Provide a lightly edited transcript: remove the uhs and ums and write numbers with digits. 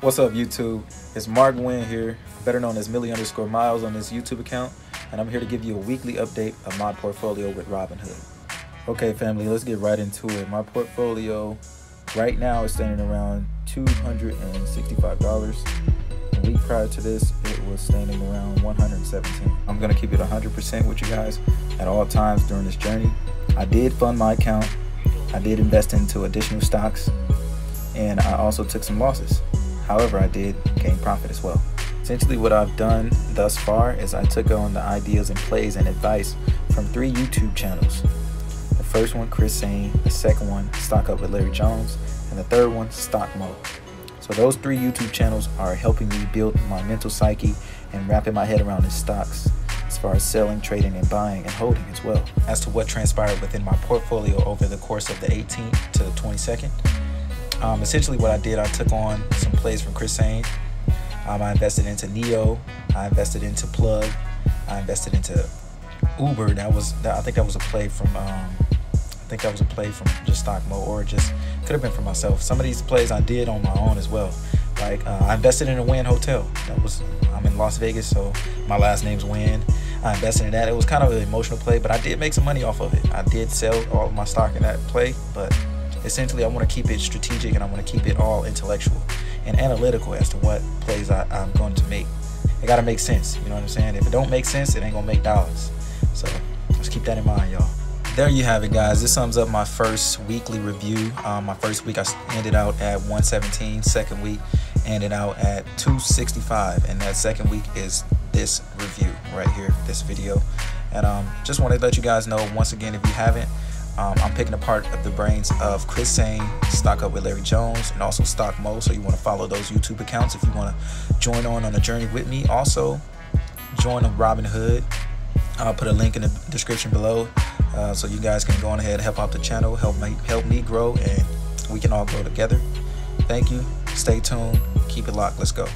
What's up, YouTube? It's Marq Wynn here, better known as Milli_Miles on his YouTube account, and I'm here to give you a weekly update of my portfolio with Robinhood. Okay, family, let's get right into it. My portfolio right now is standing around $265. The week prior to this, it was standing around $117. I'm gonna keep it 100% with you guys at all times during this journey. I did fund my account. I did invest into additional stocks, and I also took some losses. However, I did gain profit as well. Essentially what I've done thus far is I took on the ideas and plays and advice from three YouTube channels. The first one, Chris Sain, the second one, Stock Up with Larry Jones, and the third one, StockMO. So those three YouTube channels are helping me build my mental psyche and wrapping my head around the stocks as far as selling, trading, and buying and holding as well. As to what transpired within my portfolio over the course of the 18th to the 22nd, essentially what I did, I took on some plays from Chris Sain. I invested into Neo, I invested into Plug, I invested into Uber. I think that was a play from just StockMo, or just could have been from myself. Some of these plays I did on my own as well. Like I invested in a Wynn Hotel. I'm in Las Vegas, so my last name's Wynn. I invested in that. It was kind of an emotional play, but I did make some money off of it. I did sell all of my stock in that play, but essentially, I want to keep it strategic, and I want to keep it all intellectual and analytical as to what plays I'm going to make. It got to make sense, you know what I'm saying? If it don't make sense, it ain't going to make dollars. So just keep that in mind, y'all. There you have it, guys. This sums up my first weekly review. My first week, I ended out at 117. Second week, ended out at 265. And that second week is this review right here, this video. And just wanted to let you guys know, once again, if you haven't, I'm picking apart the brains of Chris Sain, Stock Up with Larry Jones, and also StockMo. So you want to follow those YouTube accounts if you want to join on the journey with me. Also, join Robinhood. I'll put a link in the description below so you guys can go on ahead and help out the channel, help me grow, and we can all grow together. Thank you. Stay tuned. Keep it locked. Let's go.